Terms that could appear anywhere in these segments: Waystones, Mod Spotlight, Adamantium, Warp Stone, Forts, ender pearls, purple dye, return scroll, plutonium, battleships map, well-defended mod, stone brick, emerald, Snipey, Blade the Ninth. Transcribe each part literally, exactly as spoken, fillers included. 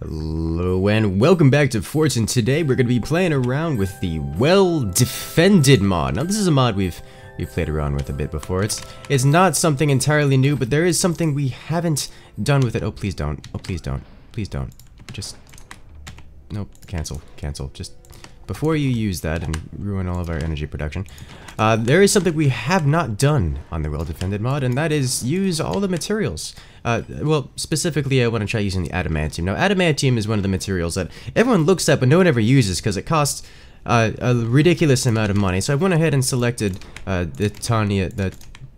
Hello and welcome back to Forts, and today we're going to be playing around with the well-defended mod. Now this is a mod we've we've played around with a bit before. It's it's not something entirely new, but there is something we haven't done with it. Oh please don't! Oh please don't! Please don't! Just nope. Cancel. Cancel. Just before you use that and ruin all of our energy production, uh, there is something we have not done on the well-defended mod, and that is use all the materials. Uh, well, specifically, I want to try using the adamantium. Now, adamantium is one of the materials that everyone looks at, but no one ever uses because it costs uh, a ridiculous amount of money. So I went ahead and selected uh, the Tanya, the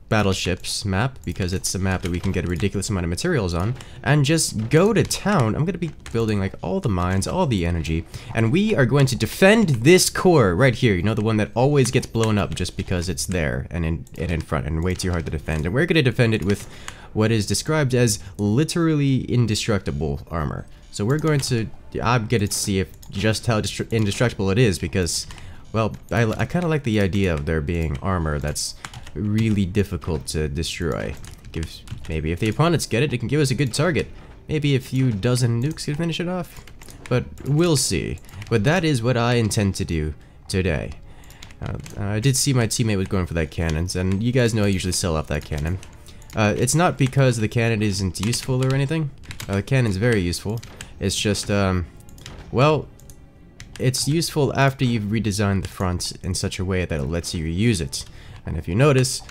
battleships map, because it's a map that we can get a ridiculous amount of materials on, and just go to town. I'm going to be building like all the mines, all the energy, and we are going to defend this core right here. You know, the one that always gets blown up just because it's there and in, and in front and way too hard to defend. And we're going to defend it with what is described as literally indestructible armor. So we're going to, I'm going to see if just how indestructible it is, because, well, I, I kind of like the idea of there being armor that's really difficult to destroy. Gives, maybe if the opponents get it, it can give us a good target. Maybe a few dozen nukes can finish it off, but we'll see. But that is what I intend to do today. Uh, I did see my teammate was going for that cannon, and you guys know I usually sell off that cannon. Uh, it's not because the cannon isn't useful or anything. Uh, the cannon's very useful. It's just, um, well, it's useful after you've redesigned the front in such a way that it lets you use it. And if you notice,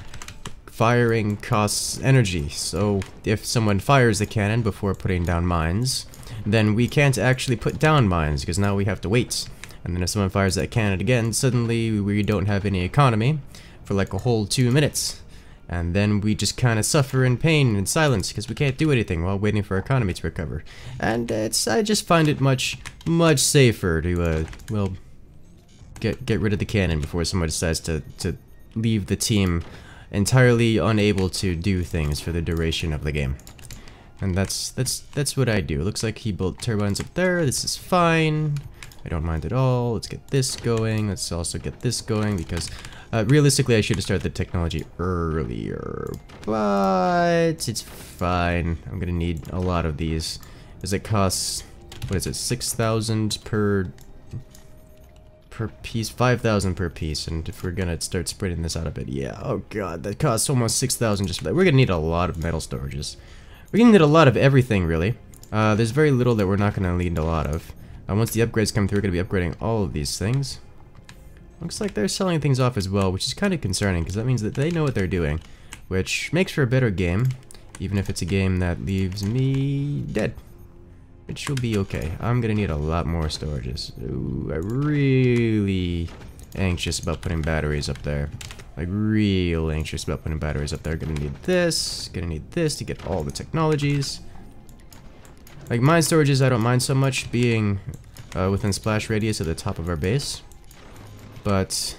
firing costs energy, so if someone fires the cannon before putting down mines, then we can't actually put down mines, because now we have to wait. And then if someone fires that cannon again, suddenly we don't have any economy for like a whole two minutes. And then we just kind of suffer in pain and silence, because we can't do anything while waiting for economy to recover. And it's, I just find it much, much safer to, uh, well, get get rid of the cannon before someone decides to... to leave the team entirely unable to do things for the duration of the game. And that's that's that's what I do. It looks like he built turbines up there. This is fine. I don't mind at all. Let's get this going. Let's also get this going, because uh, realistically I should have started the technology earlier, but it's fine. I'm gonna need a lot of these, as it costs, what is it, six thousand per per piece, five thousand per piece, and if we're gonna start spreading this out a bit, yeah, oh god, that costs almost six thousand just for that. We're gonna need a lot of metal storages. We're gonna need a lot of everything, really. Uh, there's very little that we're not gonna need a lot of. Uh, once the upgrades come through, we're gonna be upgrading all of these things. Looks like they're selling things off as well, which is kind of concerning, because that means that they know what they're doing, which makes for a better game, even if it's a game that leaves me dead. Which will be okay. I'm gonna need a lot more storages. Ooh, I'm really anxious about putting batteries up there. Like, real anxious about putting batteries up there. Gonna need this, gonna need this to get all the technologies. Like, mine storages, I don't mind so much being uh, within splash radius at the top of our base. But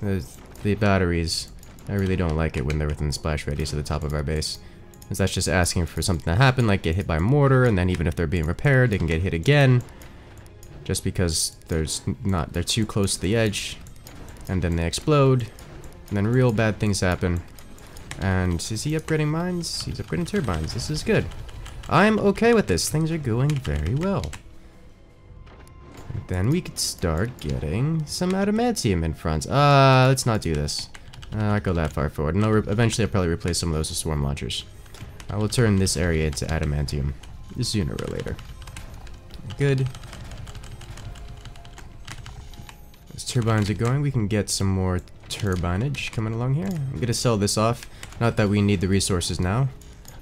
the, the batteries, I really don't like it when they're within splash radius at the top of our base. Because that's just asking for something to happen, like get hit by a mortar, and then even if they're being repaired, they can get hit again. Just because there's not, they're too close to the edge, and then they explode, and then real bad things happen. And is he upgrading mines? He's upgrading turbines. This is good. I'm okay with this. Things are going very well. And then we could start getting some adamantium in front. Uh, let's not do this. Uh, I'll go that far forward. No, eventually I'll probably replace some of those with swarm launchers. I will turn this area into adamantium sooner or later. Good. As turbines are going, we can get some more turbinage coming along here. I'm going to sell this off. Not that we need the resources now.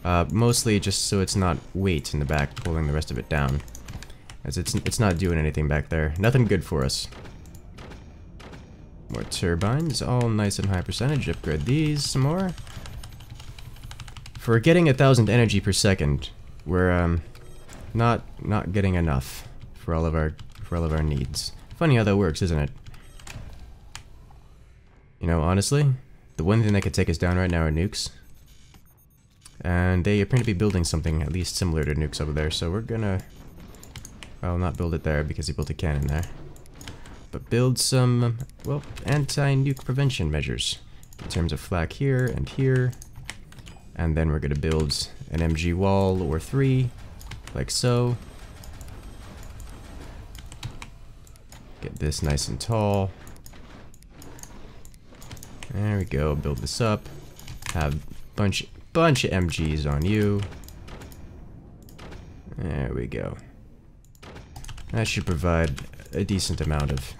Uh, mostly just so it's not weight in the back pulling the rest of it down. As it's, it's not doing anything back there. Nothing good for us. More turbines, all nice and high percentage. Upgrade these some more. For getting a thousand energy per second, we're um, not not getting enough for all of our for all of our needs. Funny how that works, isn't it? You know, honestly, the one thing that could take us down right now are nukes, and they appear to be building something at least similar to nukes over there. So we're gonna, well, not build it there because he built a cannon there, but build some well anti-nuke prevention measures in terms of flak here and here. And then we're going to build an M G wall or three, like so. Get this nice and tall. There we go. Build this up. Have bunch bunch of M Gs on you. There we go. That should provide a decent amount of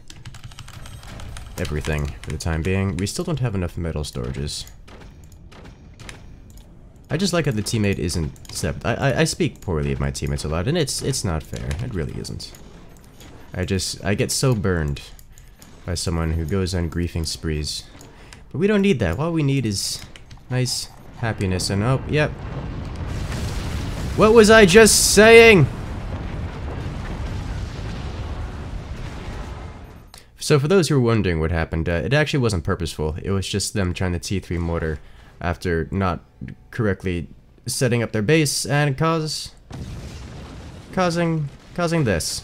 everything for the time being. We still don't have enough metal storages. I just like how the teammate isn't stepped. I, I I speak poorly of my teammates a lot, and it's it's not fair. It really isn't. I just I get so burned by someone who goes on griefing sprees. But we don't need that. All we need is nice happiness and oh yep. What was I just saying? So for those who were wondering what happened, uh, it actually wasn't purposeful. It was just them trying to T three mortar after not correctly setting up their base and cause causing causing this.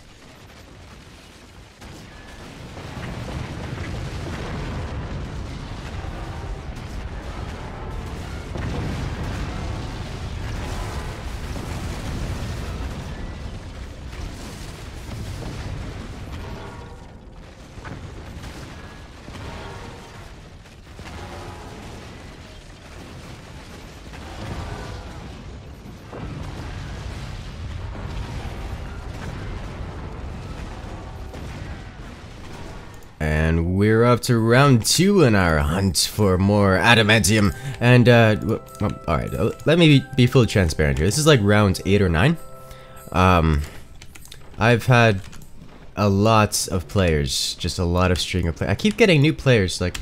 And we're up to round two in our hunt for more adamantium. And, uh, well, well, alright, let me be, be fully transparent here. This is like round eight or nine. Um, I've had a lot of players, just a lot of string of players. I keep getting new players, like,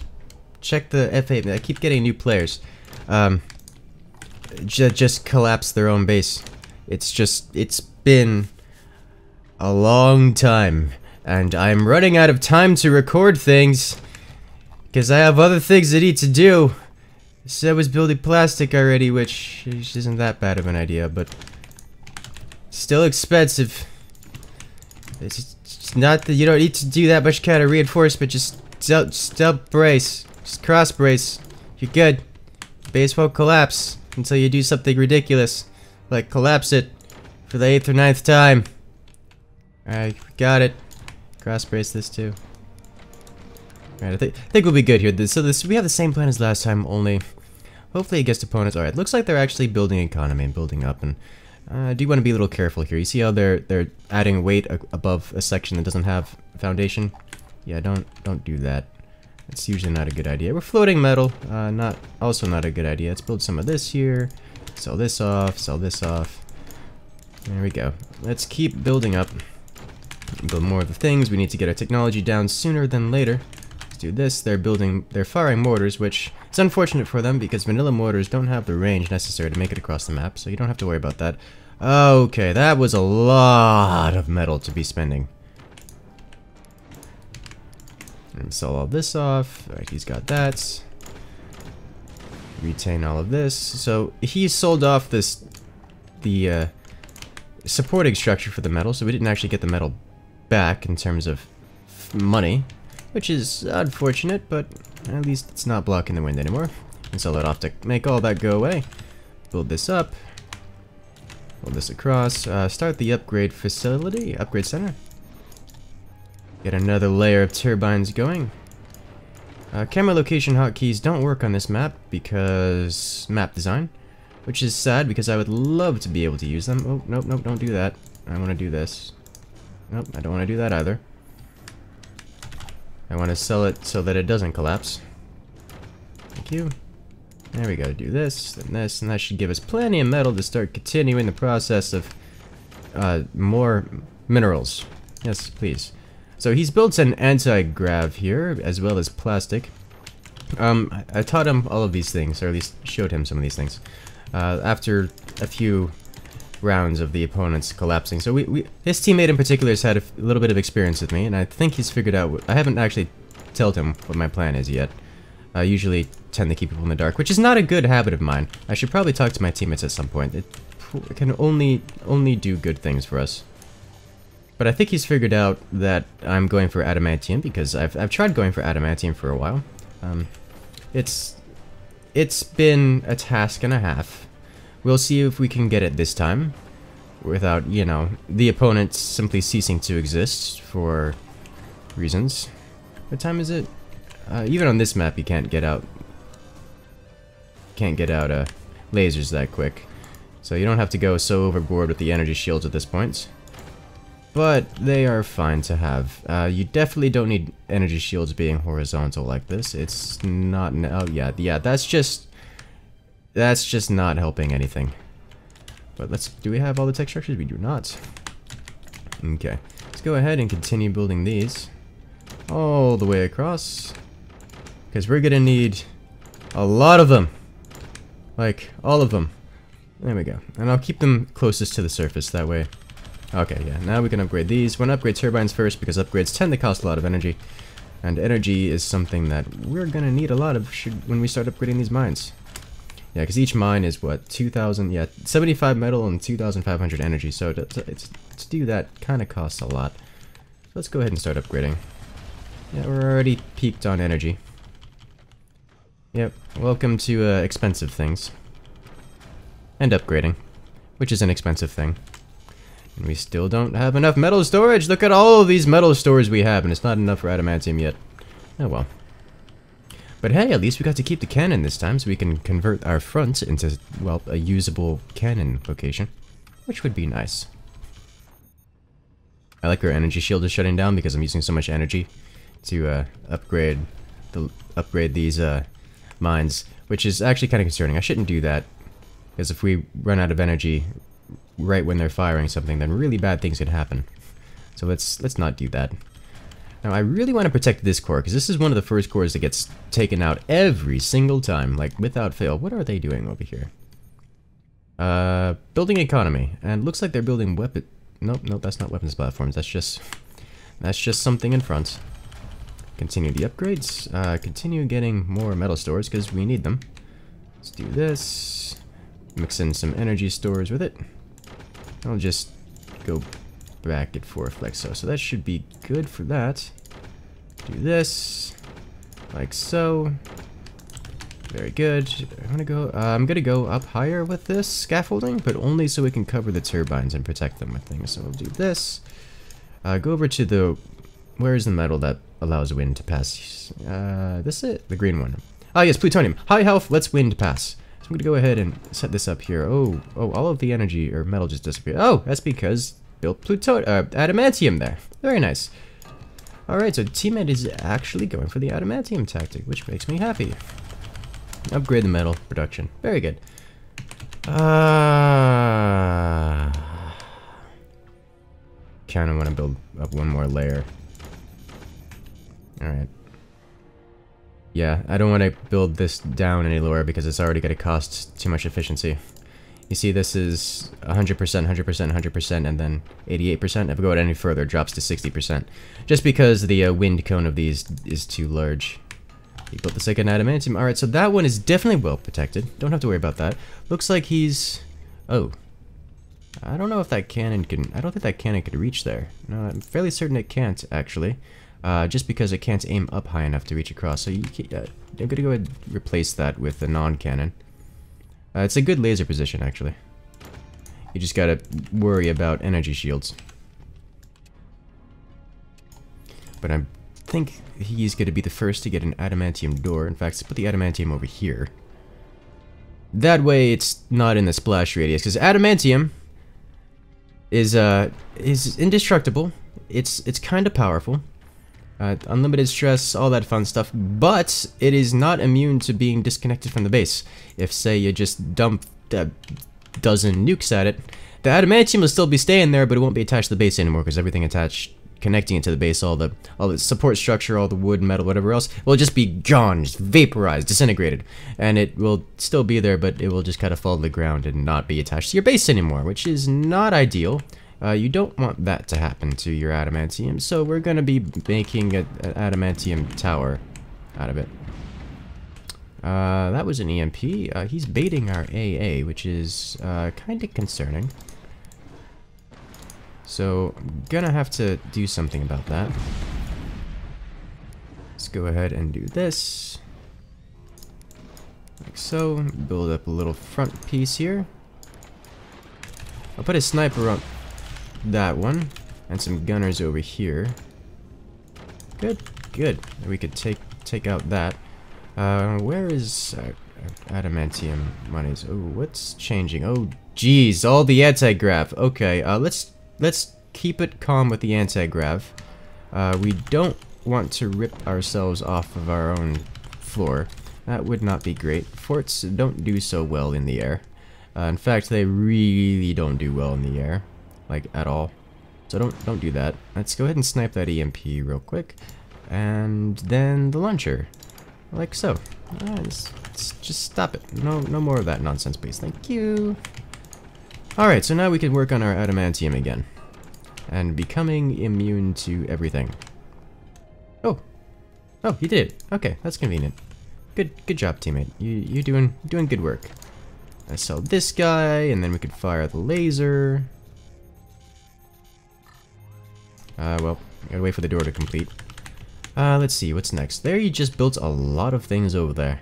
check the F eight, I keep getting new players. Um, j just collapse their own base. It's just, it's been a long time. And I'm running out of time to record things, because I have other things that need to do. So I was building plastic already, which isn't that bad of an idea, but still expensive. It's, it's not that you don't need to do that much kind of reinforcement, just stump brace, just cross brace. You're good. Base won't collapse until you do something ridiculous, like collapse it for the eighth or ninth time. Alright, got it. Cross brace this too. Alright, I think I think we'll be good here. So this we have the same plan as last time, only hopefully against opponents. Alright, looks like they're actually building economy and building up, and I uh, do want to be a little careful here. You see how they're they're adding weight a above a section that doesn't have foundation? Yeah, don't don't do that. That's usually not a good idea. We're floating metal, uh, not also not a good idea. Let's build some of this here. Sell this off. Sell this off. There we go. Let's keep building up. Build more of the things. We need to get our technology down sooner than later. Let's do this. They're building, they're firing mortars, which it's unfortunate for them because vanilla mortars don't have the range necessary to make it across the map, so you don't have to worry about that. Okay, that was a lot of metal to be spending. And sell all this off. Alright, he's got that. Retain all of this. So he sold off this, the uh, supporting structure for the metal, so we didn't actually get the metal back in terms of money, which is unfortunate, but at least it's not blocking the wind anymore. And sell that off to make all that go away. Build this up, build this across, uh, start the upgrade facility, upgrade center. Get another layer of turbines going. Uh, camera location hotkeys don't work on this map because map design, which is sad because I would love to be able to use them. Oh, nope, nope, don't do that. I want to do this. Nope, I don't want to do that either. I want to sell it so that it doesn't collapse. Thank you. There we go, do this, then this, and that should give us plenty of metal to start continuing the process of uh, more minerals. Yes, please. So he's built an anti-grav here, as well as plastic. Um, I taught him all of these things, or at least showed him some of these things, uh, after a few rounds of the opponents collapsing. So we, we, his teammate in particular has had a little bit of experience with me, and I think he's figured out what, I haven't actually told him what my plan is yet. I usually tend to keep people in the dark, which is not a good habit of mine. I should probably talk to my teammates at some point. It can only, only do good things for us. But I think he's figured out that I'm going for adamantium, because I've, I've tried going for adamantium for a while. Um, it's, it's been a task and a half. We'll see if we can get it this time without, you know, the opponent simply ceasing to exist for reasons. What time is it? Uh, even on this map, you can't get out. Can't get out uh, lasers that quick. So you don't have to go so overboard with the energy shields at this point. But they are fine to have. Uh, you definitely don't need energy shields being horizontal like this. It's not. Oh yeah, yeah. That's just. That's just not helping anything. But let's. Do we have all the tech structures? We do not. Okay. Let's go ahead and continue building these all the way across, because we're gonna need a lot of them. Like all of them. There we go. And I'll keep them closest to the surface that way. Okay, yeah, now we can upgrade these. We're going to upgrade turbines first, because upgrades tend to cost a lot of energy. And energy is something that we're going to need a lot of should, when we start upgrading these mines. Yeah, because each mine is, what, two thousand, yeah, seventy-five metal and two thousand five hundred energy. So to, to, to do that kind of costs a lot. So let's go ahead and start upgrading. Yeah, we're already peaked on energy. Yep, welcome to uh, expensive things. And upgrading, which is an expensive thing. And we still don't have enough metal storage. Look at all of these metal stores we have, and it's not enough for adamantium yet. Oh well. But hey, at least we got to keep the cannon this time, so we can convert our front into, well, a usable cannon location, which would be nice. I like our energy shield is shutting down because I'm using so much energy to uh, upgrade the upgrade these uh, mines, which is actually kind of concerning. I shouldn't do that, because if we run out of energy right when they're firing something, then really bad things could happen. So let's let's not do that. Now I really want to protect this core, because this is one of the first cores that gets taken out every single time, like without fail. What are they doing over here? Uh, building economy, and it looks like they're building weapon. Nope, nope, that's not weapons platforms. That's just that's just something in front. Continue the upgrades. Uh, continue getting more metal stores because we need them. Let's do this. Mix in some energy stores with it. I'll just go back at four like so. So that should be good for that. Do this, like so. Very good. I'm gonna go. Uh, I'm gonna go up higher with this scaffolding, but only so we can cover the turbines and protect them with things. So we'll do this. Uh, go over to the. Where is the metal that allows wind to pass? Uh, this is it. The green one. Ah, yes, plutonium. High health. Let's wind pass. I'm gonna go ahead and set this up here. Oh, oh, all of the energy or metal just disappeared. Oh, that's because built plutonium, uh, adamantium there. Very nice. All right, so teammate is actually going for the adamantium tactic, which makes me happy. Upgrade the metal production. Very good. Uh, kind of want to build up one more layer. All right. Yeah, I don't want to build this down any lower because it's already going to cost too much efficiency. You see, this is one hundred percent, one hundred percent, one hundred percent, and then eighty-eight percent. If we go out any further, it drops to sixty percent. Just because the uh, wind cone of these is too large. He built the second adamantium. Alright, so that one is definitely well protected. Don't have to worry about that. Looks like he's... Oh. I don't know if that cannon can... I don't think that cannon could reach there. No, I'm fairly certain it can't, actually. Uh, just because it can't aim up high enough to reach across, so you can, uh, I'm gonna go ahead and replace that with a non-cannon. Uh, it's a good laser position, actually. You just gotta worry about energy shields. But I think he's gonna be the first to get an adamantium door. In fact, let's put the adamantium over here. That way, it's not in the splash radius, because adamantium is uh is indestructible. It's it's kind of powerful. Uh, unlimited stress, all that fun stuff, but it is not immune to being disconnected from the base. If, say, you just dump a dozen nukes at it, the adamantium will still be staying there, but it won't be attached to the base anymore, because everything attached, connecting it to the base, all the all the support structure, all the wood, metal, whatever else, will just be gone, just vaporized, disintegrated. And it will still be there, but it will just kind of fall to the ground and not be attached to your base anymore, which is not ideal. Uh, you don't want that to happen to your adamantium, so we're going to be making an adamantium tower out of it. Uh, that was an E M P. Uh, he's baiting our A A, which is uh, kind of concerning. So I'm going to have to do something about that. Let's go ahead and do this. Like so. Build up a little front piece here. I'll put a sniper on... that one, and some gunners over here. Good, good. We could take take out that. Uh, where is uh, adamantium monies? Oh, what's changing? Oh, geez, all the anti-grav. Okay, uh, let's let's keep it calm with the anti-grav. Uh, we don't want to rip ourselves off of our own floor. That would not be great. Forts don't do so well in the air. Uh, in fact, they really don't do well in the air, like at all. So don't don't do that. Let's go ahead and snipe that E M P real quick, and then the launcher, like so. Uh, let's, let's just stop it. No no more of that nonsense, please. Thank you. All right, so now we can work on our adamantium again, and becoming immune to everything. Oh, oh, he did it. Okay, that's convenient. Good good job, teammate. You you doing doing good work. I sell this guy, and then we could fire the laser. Uh, well, gotta wait for the door to complete. Uh, let's see, what's next? There you just built a lot of things over there.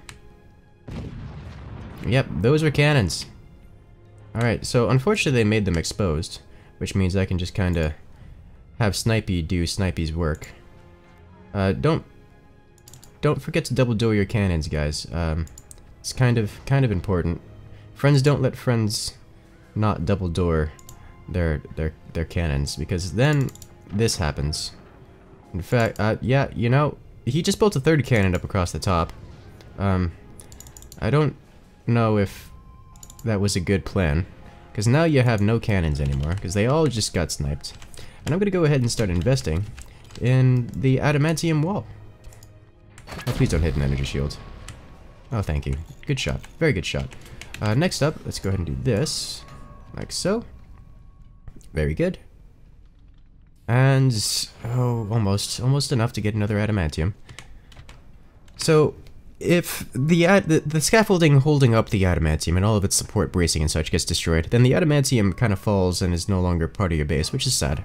Yep, those are cannons. Alright, so unfortunately they made them exposed, which means I can just kinda have Snipey do Snipey's work. Uh, don't... Don't forget to double door your cannons, guys. Um, it's kind of, kind of important. Friends don't let friends not double door their their their cannons, because then this happens. In fact, uh, yeah, you know, he just built a third cannon up across the top. Um, I don't know if that was a good plan, because now you have no cannons anymore, because they all just got sniped. And I'm gonna go ahead and start investing in the adamantium wall. Oh, please don't hit an energy shield. Oh, thank you. Good shot. Very good shot. Uh, next up, let's go ahead and do this, like so. Very good. And, oh, almost, almost enough to get another adamantium. So, if the, ad the the scaffolding holding up the adamantium and all of its support bracing and such gets destroyed, then the adamantium kind of falls and is no longer part of your base, which is sad.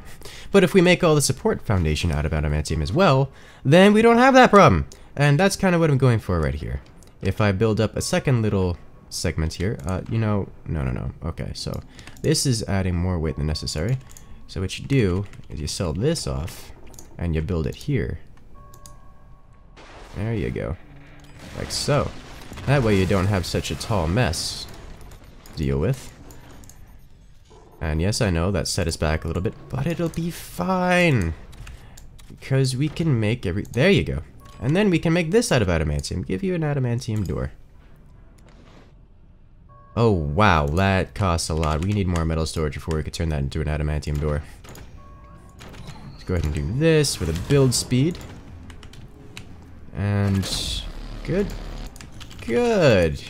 But if we make all the support foundation out of adamantium as well, then we don't have that problem. And that's kind of what I'm going for right here. If I build up a second little segment here, uh, you know, no, no, no. Okay, so this is adding more weight than necessary. So what you do is you sell this off, and you build it here. There you go, like so. That way you don't have such a tall mess to deal with. And yes, I know that set us back a little bit, but it'll be fine because we can make every. There you go, and then we can make this out of adamantium. Give you an adamantium door. Oh wow, that costs a lot. We need more metal storage before we could turn that into an adamantium door. Let's go ahead and do this with a build speed. And good. Good.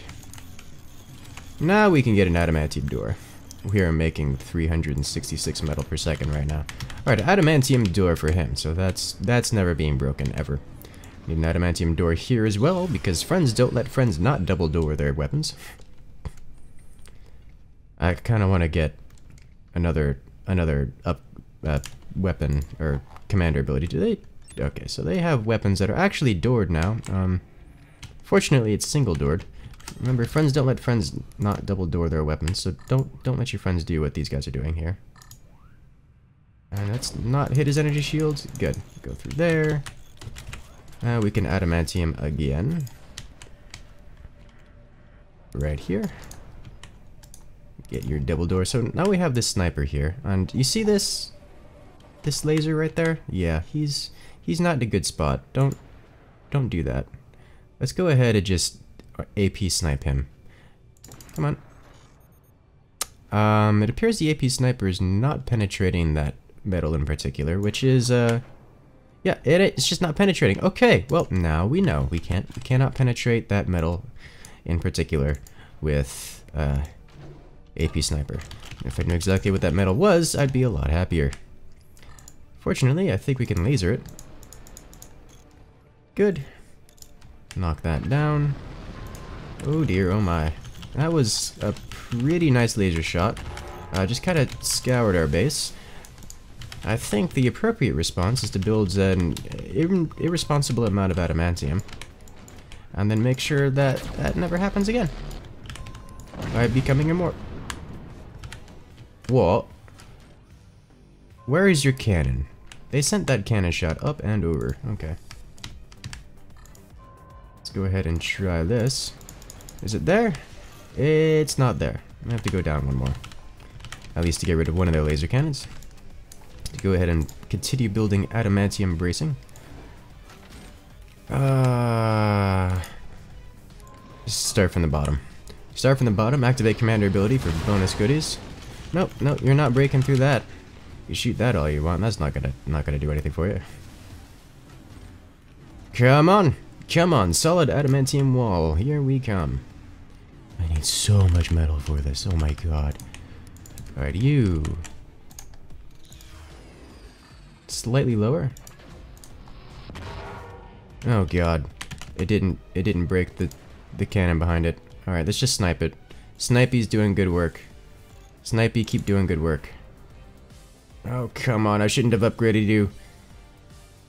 Now we can get an adamantium door. We are making three hundred sixty-six metal per second right now. Alright, adamantium door for him, so that's that's never being broken ever. Need an adamantium door here as well, because friends don't let friends not double door their weapons. I kind of want to get another another up uh, weapon or commander ability. Do they? Okay, so they have weapons that are actually doored now. Um, fortunately, it's single doored. Remember, friends don't let friends not double door their weapons, so don't don't let your friends do what these guys are doing here. And that's not hit his energy shields. Good. Go through there. Now uh, we can adamantium again. Right here. Get your double door. So now we have this sniper here, and you see this this laser right there? Yeah, he's he's not in a good spot. Don't don't do that. Let's go ahead and just A P snipe him. Come on. Um, it appears the A P sniper is not penetrating that metal in particular, which is uh, yeah, it, it's just not penetrating. Okay, well now we know we can't we cannot penetrate that metal in particular with uh. A P sniper. If I knew exactly what that metal was, I'd be a lot happier. Fortunately, I think we can laser it. Good. Knock that down. Oh dear, oh my. That was a pretty nice laser shot. Uh, just kind of scoured our base. I think the appropriate response is to build an ir- irresponsible amount of adamantium. And then make sure that that never happens again. By becoming immortal. What? Where is your cannon? They sent that cannon shot up and over. Okay. Let's go ahead and try this. Is it there? It's not there. I'm gonna have to go down one more. At least to get rid of one of their laser cannons. To go ahead and continue building adamantium bracing. Uh, just start from the bottom. Start from the bottom, activate commander ability for bonus goodies. Nope, nope, you're not breaking through that. You shoot that all you want, that's not gonna not gonna do anything for you. Come on! Come on, solid adamantium wall, here we come. I need so much metal for this, oh my god. Alright, you. Slightly lower. Oh god. It didn't it didn't break the the cannon behind it. Alright, let's just snipe it. Snipey's doing good work. Snipey, keep doing good work. Oh, come on, I shouldn't have upgraded you.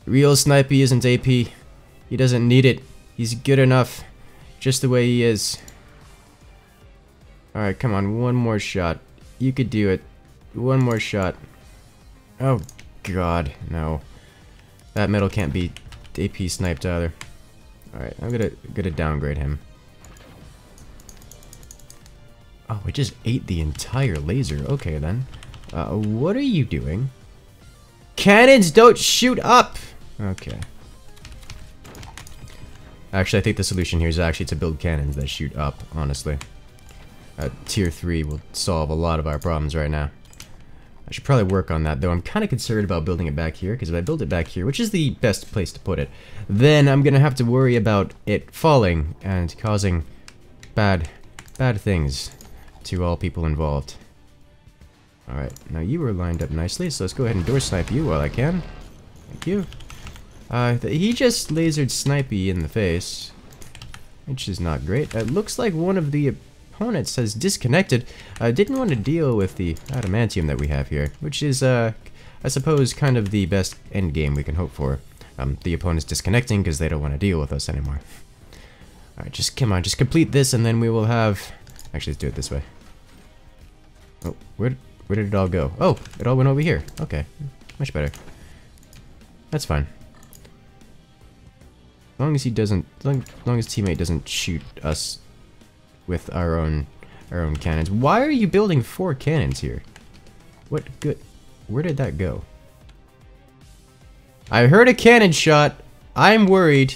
Real Snipey isn't A P. He doesn't need it. He's good enough. Just the way he is. Alright, come on, one more shot. You could do it. One more shot. Oh, god, no. That metal can't be A P sniped either. Alright, I'm gonna, gonna downgrade him. Oh, it just ate the entire laser. Okay, then. Uh, what are you doing? Cannons don't shoot up! Okay. Actually, I think the solution here is actually to build cannons that shoot up, honestly. Uh, tier three will solve a lot of our problems right now. I should probably work on that, though. I'm kind of concerned about building it back here, because if I build it back here, which is the best place to put it, then I'm going to have to worry about it falling and causing bad, bad things to all people involved. Alright, now you were lined up nicely, so let's go ahead and door snipe you while I can. Thank you. Uh, he just lasered Snipey in the face, which is not great. It looks like one of the opponents has disconnected. I uh, didn't want to deal with the adamantium that we have here, which is, uh, I suppose, kind of the best end game we can hope for. Um, the opponent's disconnecting because they don't want to deal with us anymore. Alright, just come on, just complete this and then we will have... Actually, let's do it this way. Oh, where... Where did it all go? Oh, it all went over here. Okay, much better. That's fine. As long as he doesn't, as long, as long as teammate doesn't shoot us with our own, our own cannons. Why are you building four cannons here? What good? Where did that go? I heard a cannon shot. I'm worried.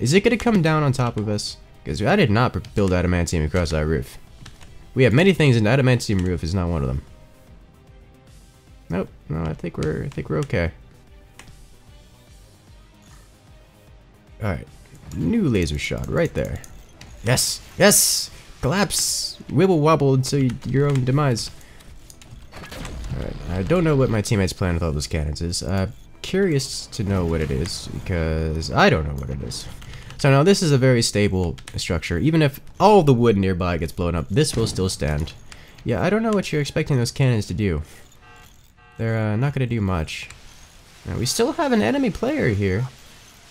Is it gonna come down on top of us? Because I did not build adamantium across our roof. We have many things, and adamantium roof is not one of them. Nope. No, I think we're I think we're okay. Alright. New laser shot right there. Yes! Yes! Collapse! Wibble wobble into your own demise. Alright. I don't know what my teammates' plan with all those cannons is. I'm curious to know what it is, because I don't know what it is. So now this is a very stable structure. Even if all the wood nearby gets blown up, this will still stand. Yeah, I don't know what you're expecting those cannons to do. They're uh, not going to do much. Now, we still have an enemy player here.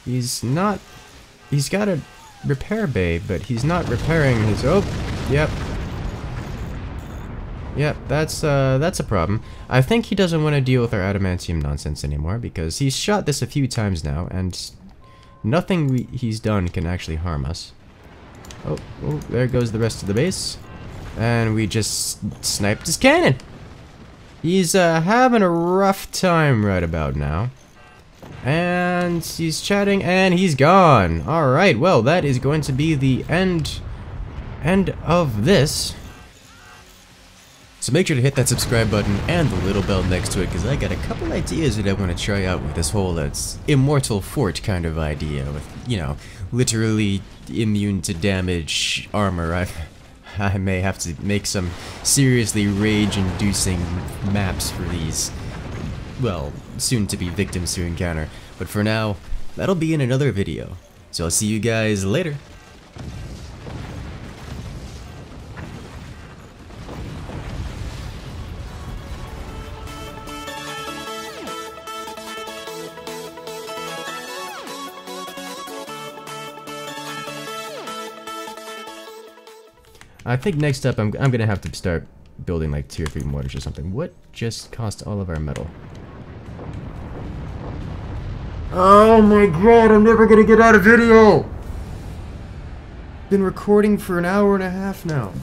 He's not... He's got a repair bay, but he's not repairing his... Oh, yep. Yep, that's, uh, that's a problem. I think he doesn't want to deal with our adamantium nonsense anymore, because he's shot this a few times now, and... Nothing we, he's done can actually harm us. Oh, oh, there goes the rest of the base. And we just sniped his cannon. He's uh, having a rough time right about now. And he's chatting and he's gone. Alright, well, that is going to be the end, end of this. So make sure to hit that subscribe button and the little bell next to it, because I got a couple ideas that I want to try out with this whole uh, immortal fort kind of idea with, you know, literally immune to damage armor. I, I may have to make some seriously rage-inducing maps for these, well, soon-to-be victims to encounter. But for now, that'll be in another video. So I'll see you guys later. I think next up, I'm, I'm gonna have to start building like tier three mortars or something. What just cost all of our metal? Oh my god, I'm never gonna get out of video! Been recording for an hour and a half now.